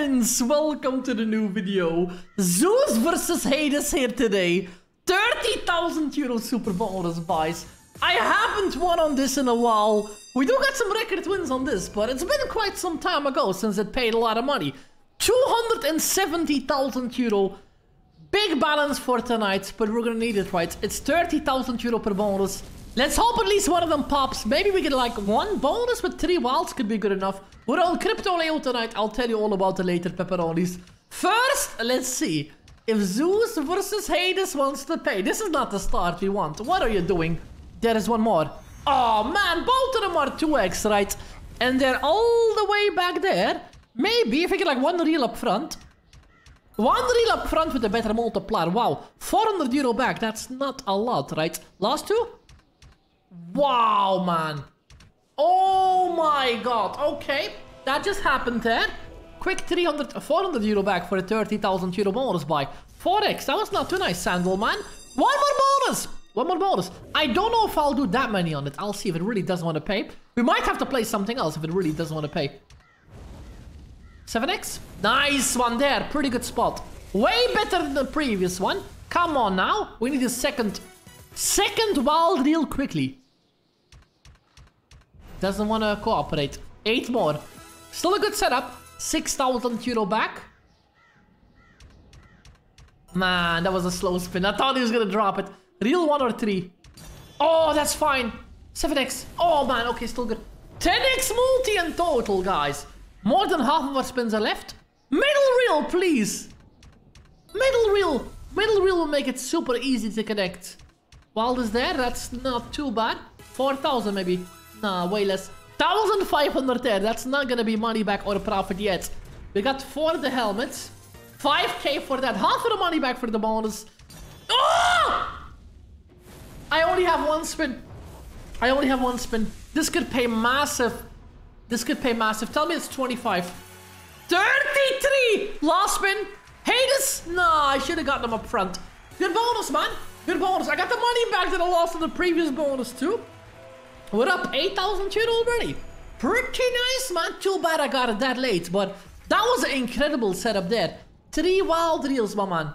friends, welcome to the new video. Zeus versus Hades here today. 30,000 euro super bonus buys. I haven't won on this in a while. We do got some record wins on this, but it's been quite some time ago since it paid a lot of money. 270,000 euro. Big balance for tonight, but we're gonna need it, right? It's 30,000 euro per bonus. Let's hope at least one of them pops. Maybe we get like one bonus with 3 wilds could be good enough. We're on CryptoLeo tonight. I'll tell you all about the later pepperonis. First, let's see if Zeus versus Hades wants to pay. This is not the start we want. What are you doing? There is one more. Oh man, both of them are 2x, right? And they're all the way back there. Maybe if we get like one reel up front. One reel up front with a better multiplier. Wow, 400 euro back. That's not a lot, right? Last two? Wow, man. Oh my god. Okay, that just happened there. Quick 400 euro back for a 30,000 euro bonus buy. 4x, that was not too nice, Sandal, man. One more bonus. One more bonus. I don't know if I'll do that many on it. I'll see if it really doesn't want to pay. We might have to play something else if it really doesn't want to pay. 7x. Nice one there. Pretty good spot. Way better than the previous one. Come on now. We need a second wild real quickly. Doesn't want to cooperate. 8 more. Still a good setup. 6,000 euro back. Man, that was a slow spin. I thought he was going to drop it. Real 1 or 3. Oh, that's fine. 7x. Oh, man. Okay, still good. 10x multi in total, guys. More than half of our spins are left. Middle reel, please. Middle reel. Middle reel will make it super easy to connect. Wild is there. That's not too bad. 4,000 maybe. Nah, way less. 1,500 there. That's not gonna be money back or profit yet. We got 4 of the helmets. 5k for that. Half of the money back for the bonus. Oh! I only have one spin. I only have one spin. This could pay massive. This could pay massive. Tell me it's 25. 33! Last spin. Hades? Nah, I should have gotten them up front. Good bonus, man. Good bonus. I got the money back that I lost in the previous bonus too. We're up 8,000 euro already. Pretty nice, man. Too bad I got it that late, but that was an incredible setup there. 3 wild reels, my man.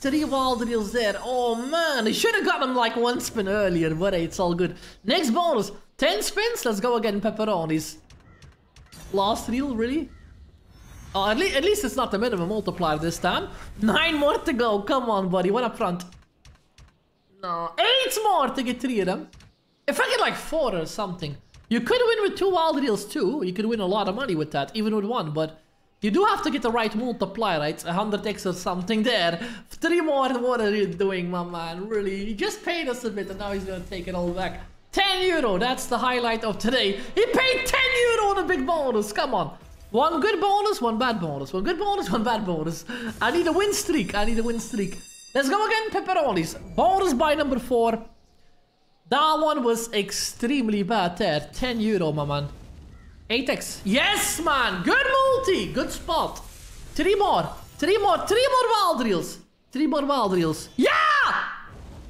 3 wild reels there. Oh man, I should have got them like one spin earlier, but hey, it's all good. Next bonus, 10 spins. Let's go again, pepperonis. Last reel, really? Oh, at least it's not the minimum multiplier this time. 9 more to go. Come on, buddy. One up front. No, 8 more to get 3 of them. If I get like 4 or something, you could win with 2 wild reels too. You could win a lot of money with that, even with 1. But you do have to get the right multiplier, right? 100x or something there. 3 more. What are you doing, my man? Really, he just paid us a bit, and now he's gonna take it all back. 10 euro. That's the highlight of today. He paid 10 euro on a big bonus. Come on. One good bonus, one bad bonus. One good bonus, one bad bonus. I need a win streak. I need a win streak. Let's go again, pepperonis. Bonus buy number 4. That one was extremely bad there. 10 euro, my man. 8x. Yes, man. Good multi. Good spot. 3 more. 3 more. 3 more wild reels. 3 more wild reels. Yeah!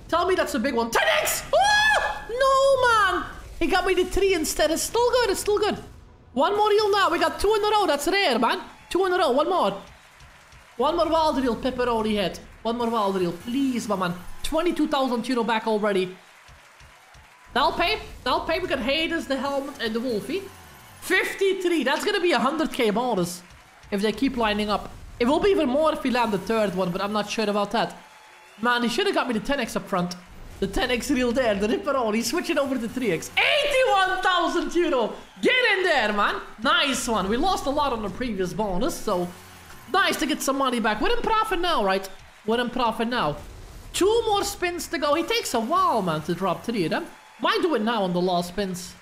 Tell me that's a big one. 10x! Ooh! No, man. He got me the 3 instead. It's still good. It's still good. One more reel now. We got 2 in a row. That's rare, man. 2 in a row. One more. One more wild reel, pepperoni head. One more wild reel, please, my man. 22,000 euro back already. That'll pay. That'll pay. We got Hades, the helmet, and the Wolfie. 53. That's gonna be a 100k bonus if they keep lining up. It will be even more if we land the 3rd one, but I'm not sure about that. Man, he should have got me the 10x up front. The 10x reel there, the Ripperoni. Switch it over to 3x. 81,000 euro. Get in there, man. Nice one. We lost a lot on the previous bonus, so nice to get some money back. We're in profit now, right? We're in profit now. 2 more spins to go. He takes a while, man, to drop 3 of them. Might do it now on the last spins.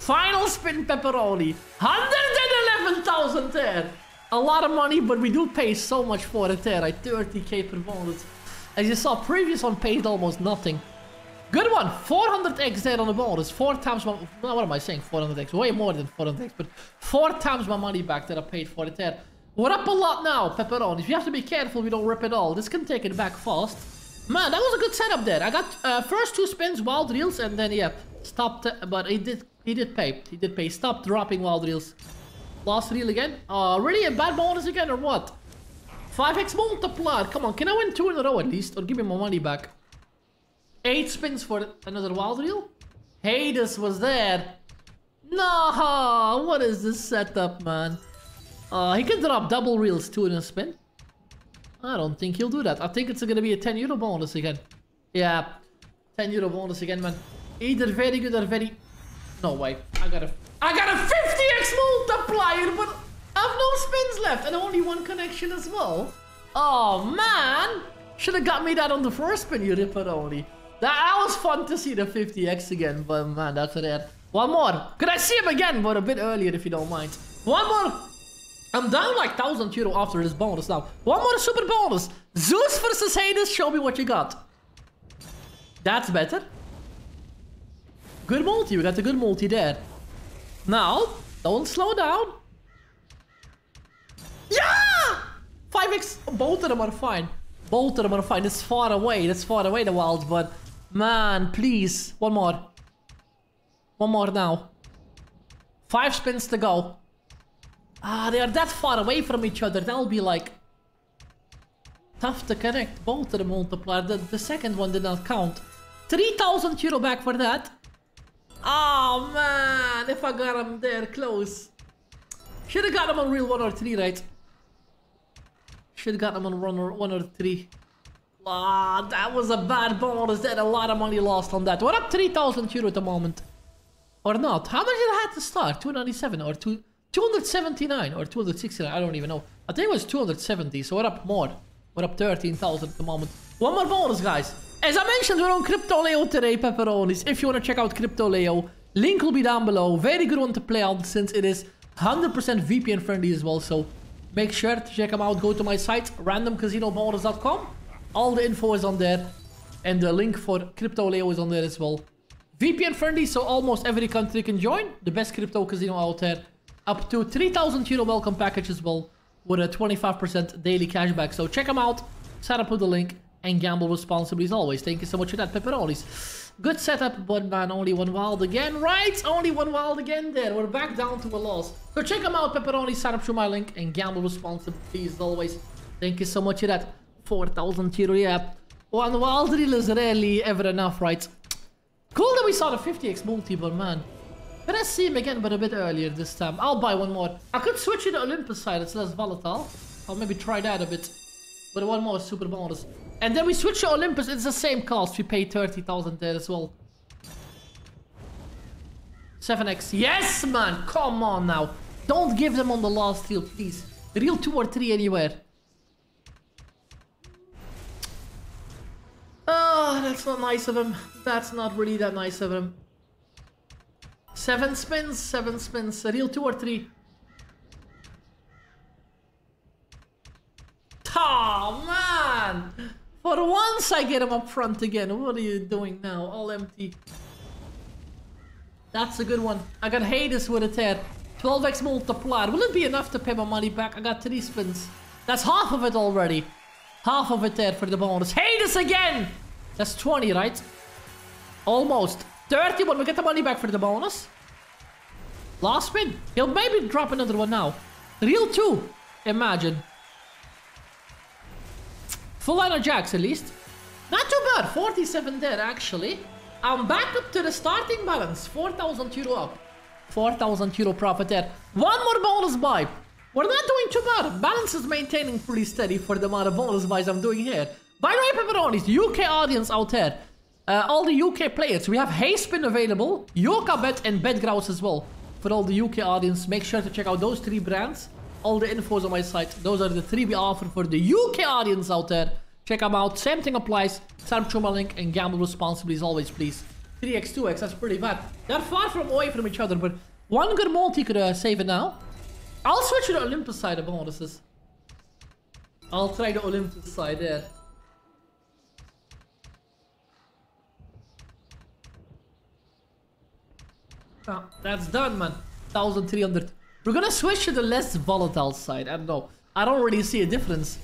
Final spin, pepperoni. 111,000 there. A lot of money, but we do pay so much for it there. Right? 30k per bonus. As you saw, previous one paid almost nothing. Good one. 400x there on the bonus. 4 times my... What am I saying? 400x. Way more than 400x, but 4 times my money back that I paid for it there. We're up a lot now, pepperonis. We have to be careful we don't rip it all. This can take it back fast. Man, that was a good setup there. I got first 2 spins, wild reels, and then, yeah, stopped. But he did pay. He did pay. Stopped dropping wild reels. Last reel again. Really? A bad bonus again or what? 5x multiplied. Come on, can I win 2 in a row at least? Or give me my money back. 8 spins for another wild reel? Hades was there. Nah, what is this setup, man? He can drop double reels 2 in a spin. I don't think he'll do that. I think it's gonna be a 10 euro bonus again. Yeah, 10 euro bonus again, man. Either very good or very... No way. I got a 50x multiplier, but I've no spins left and only one connection as well. Oh, man. Should have got me that on the first spin, you ripperoni. That was fun to see the 50x again, but man, that's rare. One more. Could I see him again, but a bit earlier if you don't mind. One more. I'm down like 1,000 euro after this bonus now. One more super bonus. Zeus versus Hades, show me what you got. That's better. Good multi, we got a good multi there. Now, don't slow down. Yeah! 5x, both of them are fine. Both of them are fine. It's far away, the wild, but man, please. One more. One more now. 5 spins to go. Ah, they are that far away from each other. That'll be like tough to connect. Both of the multiplier. The second one did not count. 3,000 euro back for that. Oh man, if I got him there close. Should have got him on reel 1 or 3, right? Should have got him on one or three. Ah, that was a bad bonus. That a lot of money lost on that. We're up 3,000 euro at the moment, or not? How much did I have to start? 297 or 279 or 269, I don't even know. I think it was 270, so we're up more. We're up 13,000 at the moment. One more bonus, guys. As I mentioned, we're on CryptoLeo today, pepperonis. If you want to check out CryptoLeo, link will be down below. Very good one to play on since it is 100% VPN friendly as well, so make sure to check them out. Go to my site, randomcasinobonus.com. All the info is on there, and the link for CryptoLeo is on there as well. VPN friendly, so almost every country can join. The best crypto casino out there. Up to 3,000 euro welcome package as well, with a 25% daily cashback. So check them out, sign up with the link, and gamble responsibly as always. Thank you so much for that, pepperonis. Good setup, but man, only one wild again, right? Only one wild again there. We're back down to a loss. So check them out, pepperonis. Sign up through my link and gamble responsibly as always. Thank you so much for that. 4,000 euro, yeah. One wild reel is rarely ever enough, right? Cool that we saw the 50x multi, but man. But I see him again, but a bit earlier this time. I'll buy one more. I could switch to the Olympus side. It's less volatile. I'll maybe try that a bit. But one more super bonus. And then we switch to Olympus. It's the same cost. We pay 30,000 there as well. 7x. Yes, man. Come on now. Don't give them on the last reel, please. Reel 2 or 3 anywhere. Oh, that's not nice of him. That's not really that nice of him. 7 spins, reel 2 or 3. Oh, man! For once I get him up front again. What are you doing now? All empty. That's a good one. I got Hades with a tear. 12x multiplied. Will it be enough to pay my money back? I got 3 spins. That's half of it already. Half of it there for the bonus. Hades again! That's 20, right? Almost. 31, we get the money back for the bonus. Last spin. He'll maybe drop another one now. Reel 2. Imagine. Full line of jacks at least. Not too bad. 47 there actually. I'm back up to the starting balance. 4,000 euro up. 4,000 euro profit there. One more bonus buy. We're not doing too bad. Balance is maintaining pretty steady for the amount of bonus buys I'm doing here. By the way, pepperonis, UK audience out there. All the UK players, we have Hayspin available, YorkaBet and Bedgrouse as well. For all the UK audience, make sure to check out those 3 brands. All the info is on my site. Those are the 3 we offer for the UK audience out there. Check them out. Same thing applies. Sign up through my link and gamble responsibly as always, please. 3x, 2x, that's pretty bad. They're far from away from each other, but one good multi could save it now. I'll switch to the Olympus side of bonuses. I'll try the Olympus side there. Oh, that's done, man. 1,300. We're gonna switch to the less volatile side. I don't know. I don't really see a difference.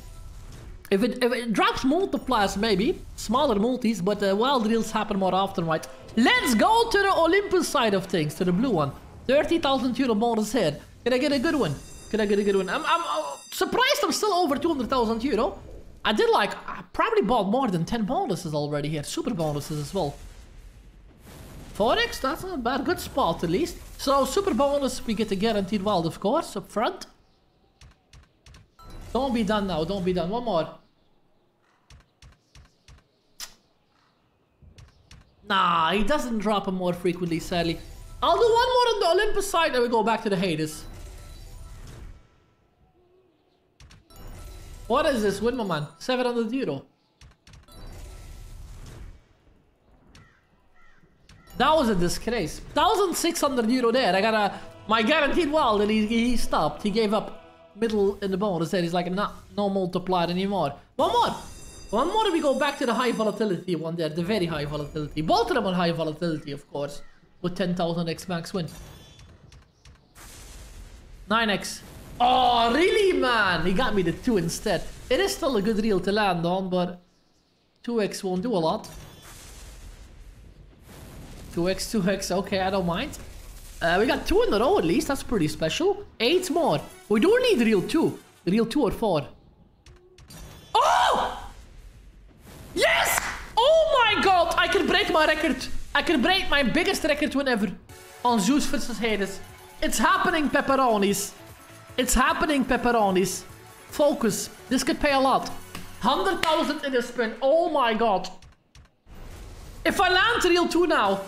If it drops multipliers, maybe. Smaller multis, but wild reels happen more often, right? Let's go to the Olympus side of things, to the blue one. 30,000 euro bonus here. Can I get a good one? Can I get a good one? I'm surprised I'm still over 200,000 euro. I did like, I probably bought more than 10 bonuses already here. Super bonuses as well. Forex, that's not bad. Good spot at least. So super bonus, we get a guaranteed wild of course up front. Don't be done now, don't be done. One more. Nah, he doesn't drop him more frequently, sadly. I'll do one more on the Olympus side and we go back to the Hades. What is this? Win, my man. 700 euro. That was a disgrace. 1,600 euro there. I got a, my guaranteed wild and he stopped. He gave up. Middle in the bonus there, he's like, nah, no multiplier anymore. One more! One more and we go back to the high volatility one there, the very high volatility. Both of them are high volatility, of course, with 10,000x max win. 9x. Oh, really, man? He got me the 2 instead. It is still a good reel to land on, but 2x won't do a lot. 2x, 2x, okay, I don't mind. We got 2 in a row at least, that's pretty special. 8 more. We do need reel 2 or 4. Oh! Yes! Oh my god, I can break my record. I can break my biggest record win ever on Zeus versus Hades. It's happening, pepperonis. It's happening, pepperonis. Focus, this could pay a lot. 100,000 in a spin, oh my god. If I land reel 2 now,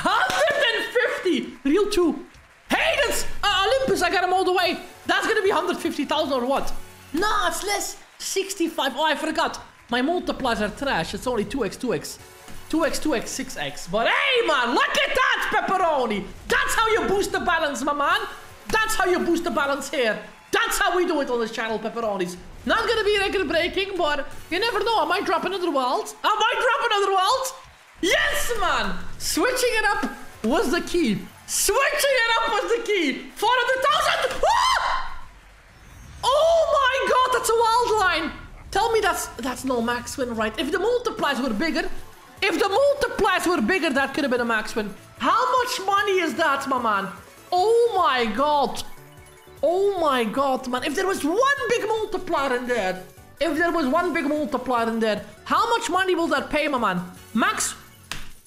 150! Real 2. Hades! Olympus, I got him all the way. That's gonna be 150,000 or what? Nah, it's less. 65. Oh, I forgot. My multipliers are trash. It's only 2x, 2x. 2x, 2x, 6x. But hey, man, look at that, pepperoni. That's how you boost the balance, my man. That's how you boost the balance here. That's how we do it on this channel, pepperonis. Not gonna be record breaking, but you never know. I might drop another world. I might drop another world. Yes, man! Switching it up was the key. Switching it up was the key. 400,000! Ah! Oh my god, that's a wild line. Tell me that's no max win, right? If the multipliers were bigger, that could have been a max win. How much money is that, my man? Oh my god. Oh my god, man. If there was one big multiplier in there, how much money will that pay, my man? Max...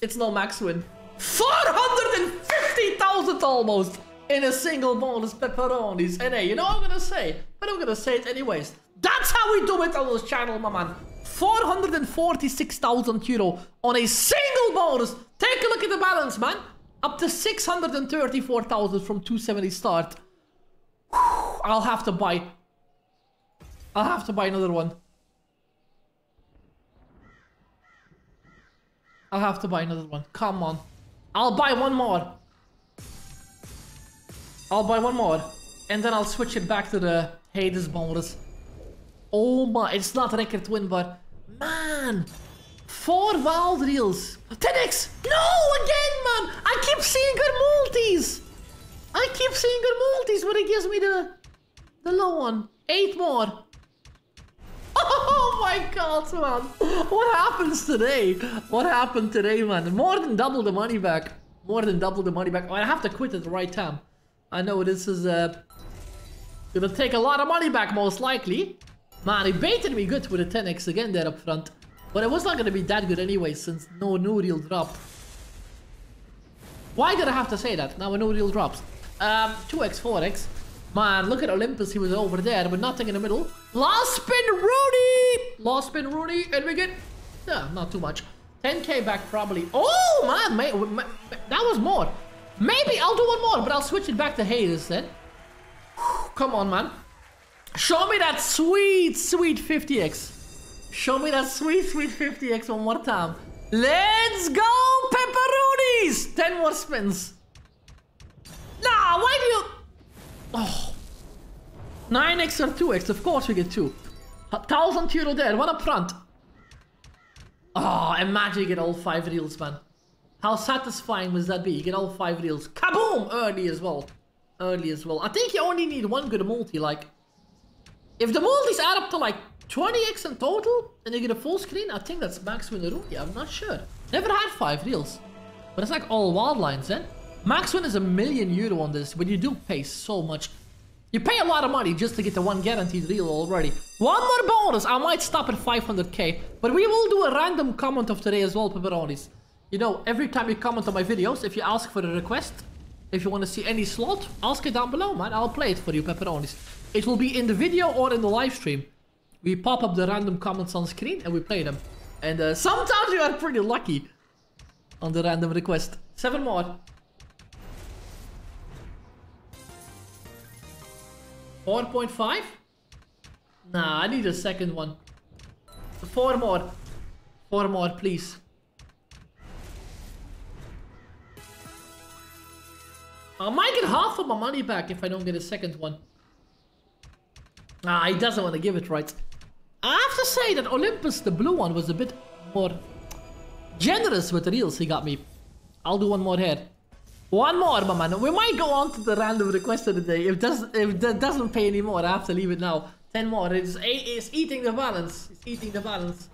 It's no max win. 450,000 almost in a single bonus, pepperonis. And hey, you know what I'm gonna say? But I'm gonna say it anyways. That's how we do it on this channel, my man. 446,000 euro on a single bonus. Take a look at the balance, man. Up to 634,000 from 270 start. Whew, I'll have to buy another one. Come on. I'll buy one more. And then I'll switch it back to the Hades bonus. Oh my, it's not a record win, but... Man! 4 wild reels. 10x! No, again, man! I keep seeing good multis! But it gives me the low one. 8 more. Oh my god, man. What happens today? What happened today, man? More than double the money back. Oh, I have to quit at the right time. I know this is gonna take a lot of money back, most likely. Man, he baited me good with a 10x again there up front. But it was not gonna be that good anyway, since no new reel dropped. Why did I have to say that? Now a new reel drops. 2x, 4x. Man, look at Olympus, he was over there, but nothing in the middle. Last spin, Rooney! And we get... No, not too much. 10k back, probably. Oh, man, that was more. Maybe I'll do one more, but I'll switch it back to Hades then. Whew, come on, man. Show me that sweet, sweet 50x. Show me that sweet, sweet 50x one more time. Let's go, pepperonis! 10 more spins. Nah, why do you... Oh, 9x or 2x, of course we get 2. 1,000 euro there, one up front. Oh, imagine you get all 5 reels, man. How satisfying must that be? You get all 5 reels. Kaboom! Early as well. I think you only need one good multi, like... If the multis add up to like 20x in total, and you get a full screen, I think that's max win the room. Yeah, I'm not sure. Never had 5 reels. But it's like all wild lines, then. Max win is €1 million on this, but you do pay so much. You pay a lot of money just to get the one guaranteed deal already. One more bonus, I might stop at 500k, but we will do a random comment of today as well, pepperonis. You know, every time you comment on my videos, if you ask for a request, if you want to see any slot, ask it down below, man. I'll play it for you, pepperonis. It will be in the video or in the live stream. We pop up the random comments on screen and we play them. And sometimes you are pretty lucky on the random request. 7 more. 4.5? Nah, I need a second one. 4 more. 4 more, please. I might get half of my money back if I don't get a second one. Ah, he doesn't want to give it right. I have to say that Olympus, the blue one, was a bit more generous with the reels he got me. I'll do one more here. One more, my man. We might go on to the random request of the day. If that doesn't pay anymore, I have to leave it now. 10 more. It's eating the balance. It's eating the balance.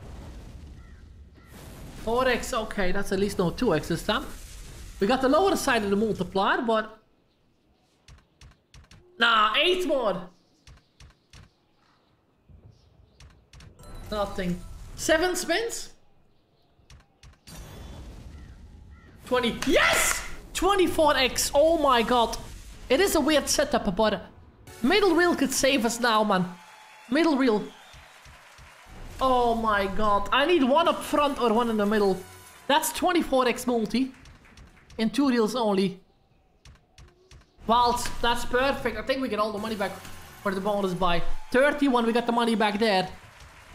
4x. Okay, that's at least no 2x this time. We got the lower side of the multiplier, but... Nah, 8 more. Nothing. 7 spins. 20. Yes! 24x. Oh my god. It is a weird setup, but... Middle wheel could save us now, man. Middle wheel. Oh my god. I need one up front or one in the middle. That's 24x multi. In 2 reels only. Waltz. That's perfect. I think we get all the money back for the bonus buy. 31. We got the money back there.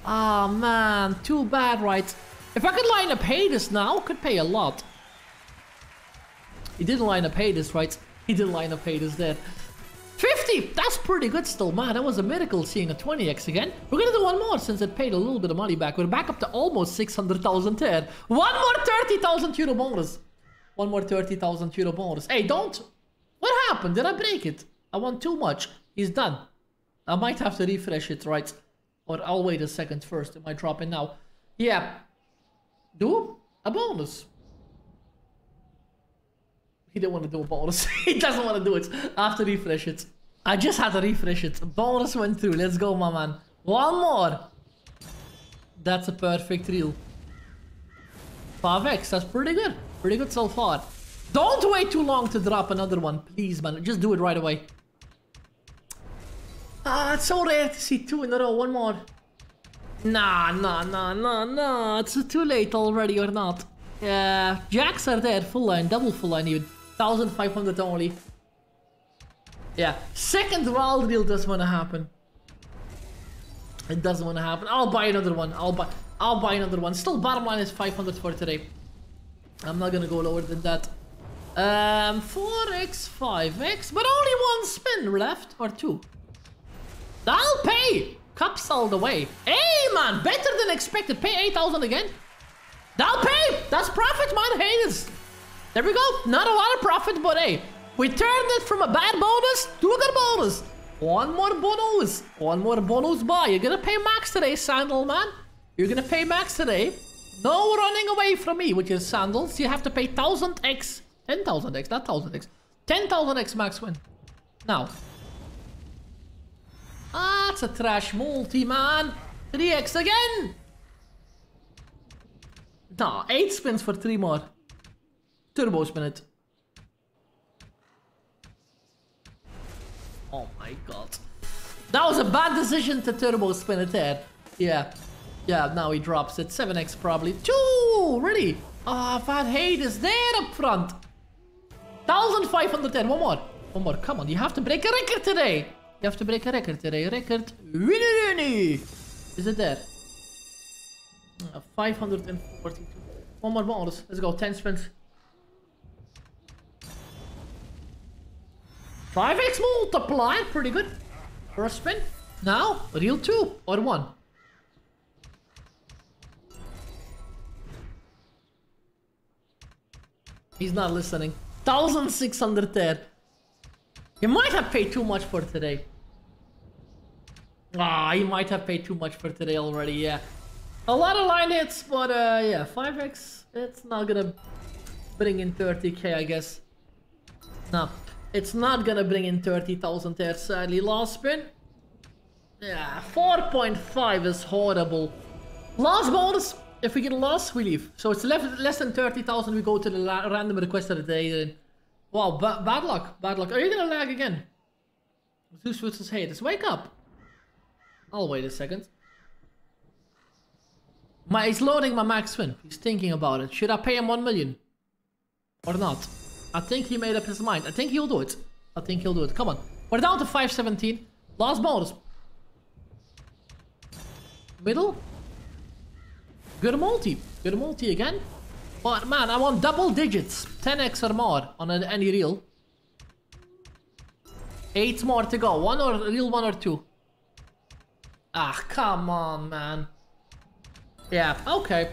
Ah, man. Too bad, right? If I could line up Hades now, could pay a lot. He didn't line up Hades, right? He didn't line up Hades there. 50! That's pretty good still, man. That was a miracle seeing a 20x again. We're gonna do one more since it paid a little bit of money back. We're back up to almost 600,000 there. One more €30,000 bonus. One more €30,000 bonus. Hey, don't... What happened? Did I break it? I want too much. He's done. I might have to refresh it, right? Or I'll wait a second first. It might drop in now. Yeah. Do a bonus. He didn't want to do a bonus. He doesn't want to do it. I have to refresh it. I just had to refresh it. Bonus went through. Let's go, my man. One more. That's a perfect reel. 5x. That's pretty good. Pretty good so far. Don't wait too long to drop another one. Please, man. Just do it right away. Ah, it's so rare to see 2 in a row. One more. Nah. It's too late already or not. Yeah, jacks are there, full line, double full line even. 1,500 only. Yeah, second wild deal doesn't want to happen. It doesn't want to happen. I'll buy another one. I'll buy another one. Still, bottom line is 500 for today. I'm not gonna go lower than that. 4x, 5x, but only one spin left or 2. I'll pay. Cups all the way. Hey man, better than expected. Pay 8,000 again. I'll pay! That's profit, man, Hades! There we go. Not a lot of profit, but hey, we turned it from a bad bonus to a good bonus. One more bonus. One more bonus buy. You're gonna pay max today, Sandal, man. You're gonna pay max today. No running away from me with your sandals. You have to pay 1,000x. 10,000x, not 1,000x. 10,000x max win. Now. Ah, it's a trash multi, man. 3x again! Nah, 8 spins for 3 more. Turbo spin it. Oh my god. That was a bad decision to turbo spin it there. Yeah. Yeah, now he drops it. 7x probably. 2! Really? Ah, oh, Fat Hades there up front. 1,500 there. One more. One more. Come on, you have to break a record today. You have to break a record today. Record. Is it there? 542. One more bonus. Let's go. 10 spins. 5x multiplier. Pretty good. First spin. Now, real 2 or 1. He's not listening. 1,600 there. You might have paid too much for today. Ah, you might have paid too much for today already. Yeah. A lot of line hits, but yeah, 5x, it's not gonna bring in 30k, I guess. No, it's not gonna bring in 30,000 there, sadly. Last spin. Yeah, 4.5 is horrible. Last bonus. If we get lost, we leave. So it's less than 30,000. We go to the random request of the day. Wow, bad luck. Bad luck. Are you gonna lag again? Zeus versus Hades. Wake up. I'll wait a second. He's loading my max win. He's thinking about it. Should I pay him 1 million? Or not? I think he made up his mind. I think he'll do it. I think he'll do it. Come on. We're down to 517. Last bonus. Middle. Good multi. Good multi again. But man, I want double digits. 10x or more on any reel. 8 more to go. One or reel, one or two. Ah, come on, man. Yeah, okay.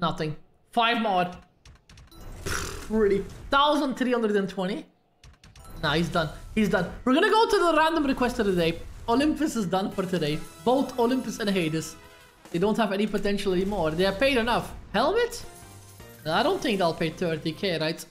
Nothing. 5 more. Really. 1,320. Nah, he's done. He's done. We're gonna go to the random request of the day. Olympus is done for today. Both Olympus and Hades. They don't have any potential anymore. They are paid enough. Helmet? I don't think they'll pay 30k, right?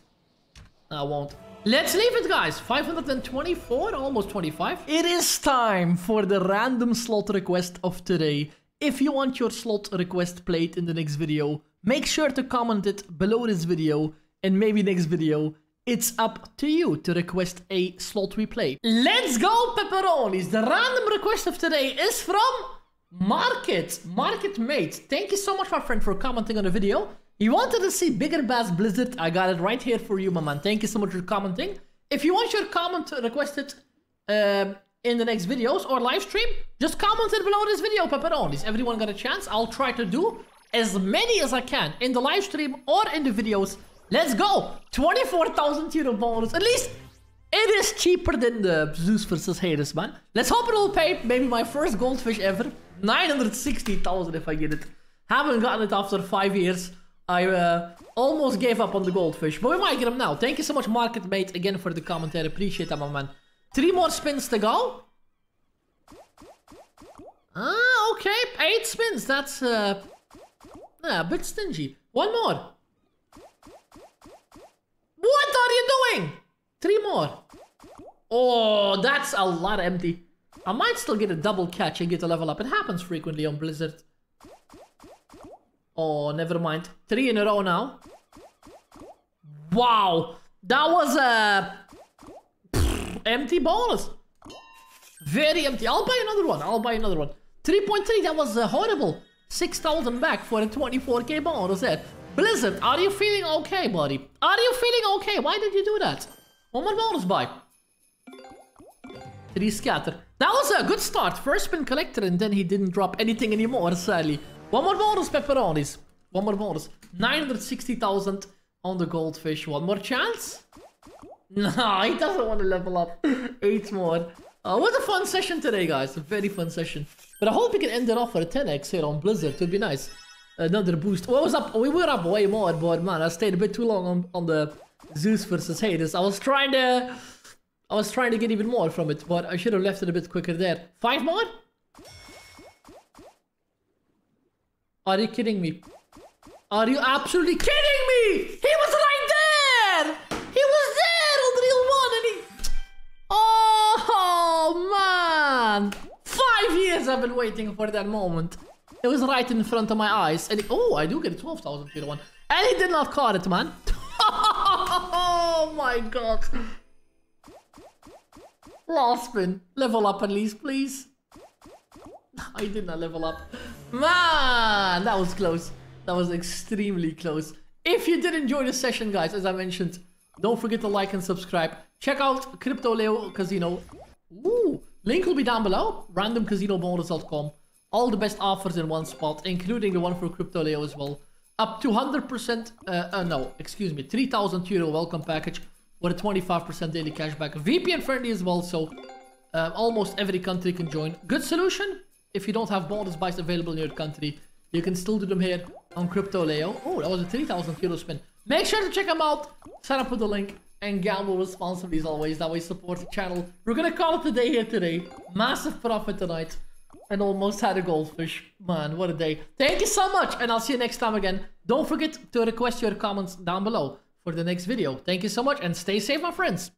I won't. Let's leave it, guys. 524, almost 25. It is time for the random slot request of today. If you want your slot request played in the next video, make sure to comment it below this video, and maybe next video. It's up to you to request a slot replay. Let's go, pepperonis. The random request of today is from Market Mate. Thank you so much, my friend, for commenting on the video. You wanted to see Bigger Bass Blizzard. I got it right here for you, my man. Thank you so much for commenting. If you want your comment requested in the next videos or live stream, just comment it below this video, pepperonis. Everyone got a chance. I'll try to do as many as I can in the live stream or in the videos. Let's go! 24,000 euro bonus. At least it is cheaper than the Zeus versus Hades, man. Let's hope it will pay. Maybe my first goldfish ever. 960,000 if I get it. Haven't gotten it after 5 years. I almost gave up on the goldfish, but we might get them now. Thank you so much, Market Mate, again for the commentary. Appreciate that, my man. 3 more spins to go. Ah, okay. 8 spins. That's a bit stingy. 1 more. What are you doing? 3 more. Oh, that's a lot empty. I might still get a double catch and get a level up. It happens frequently on Blizzard. Oh, never mind. 3 in a row now. Wow. That was a... empty bonus. Very empty. I'll buy another one. 3.3. That was horrible. 6,000 back for a 24k bonus there. Blizzard, are you feeling okay, buddy? Are you feeling okay? Why did you do that? 1 more bonus buy. 3 scatter. That was a good start. First spin collector, and then he didn't drop anything anymore, sadly. 1 more bonus, pepperonis. 1 more bonus. 960,000 on the goldfish. 1 more chance. Nah, he doesn't want to level up. 8 more. What a fun session today, guys. A very fun session. But I hope we can end it off for a 10x here on Blizzard. It would be nice. Another boost. Well, I was up. We were up way more, but man, I stayed a bit too long on the Zeus versus Hades. I was trying to get even more from it, but I should have left it a bit quicker there. 5 more? Are you kidding me? Are you absolutely kidding me? He was right there! He was there on the real one, and he... Oh, man! 5 years I've been waiting for that moment. It was right in front of my eyes, and oh, I do get 12,000 euro one, and he did not caught it, man. Oh my god! Last spin, level up at least, please. I did not level up, man. That was close. That was extremely close. If you did enjoy this session, guys, as I mentioned, don't forget to like and subscribe. Check out CryptoLeo Casino. Ooh, link will be down below. randomcasinobonus.com. All the best offers in one spot, including the one for CryptoLeo as well. Up to 100%, no, excuse me, 3,000 euro welcome package with a 25% daily cashback. VPN friendly as well, so almost every country can join. Good solution, if you don't have bonus buys available in your country, you can still do them here on CryptoLeo. Oh, that was a 3,000 euro spin. Make sure to check them out, sign up with the link, and gamble responsibly as always. That way support the channel. We're gonna call it the day here today. Massive profit tonight. And almost had a goldfish. Man, what a day. Thank you so much, and I'll see you next time again. Don't forget to request your comments down below. for the next video. Thank you so much and stay safe, my friends.